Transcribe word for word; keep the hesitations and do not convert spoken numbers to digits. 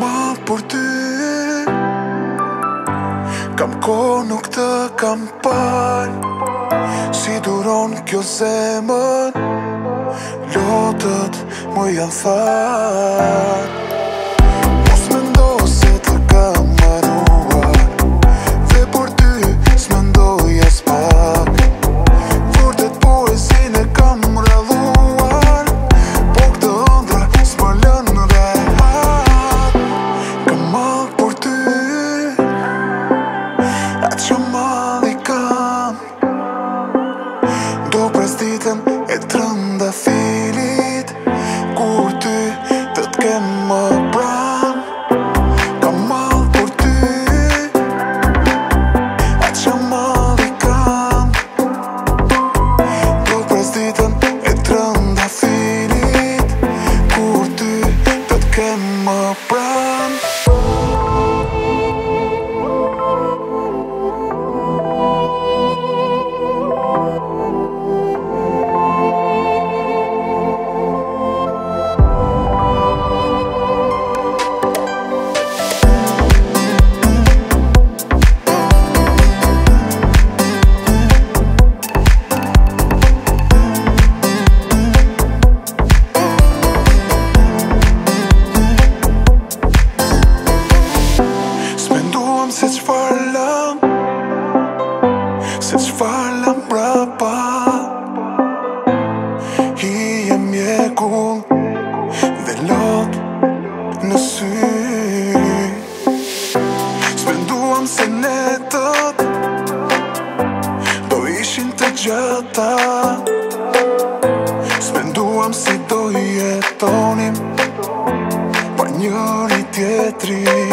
mal por ti, kam konu këtë kam par, si duron kjo zemër, lotët më janë thar. Mos me ndo se të kam maruar, dhe për ty s'mendoj as pak. Vërtet poezin e kam rradhuar, po këtë ëndra s'më lën rehat. Kam mall për ty, atë që malli kam, do pres ditën e trënda filit, kur ty të t'kem më pran. Kam mall për ty, atë që malli kam, do pres ditën e trënda filit, kur ty të t'kem më pran. Se qfar lëm, se qfar lëm brapa, i e mjekull dhe lot në sy. Spenduam se netët do ishin të gjata, spenduam si do jetonim pa njëri tjetri.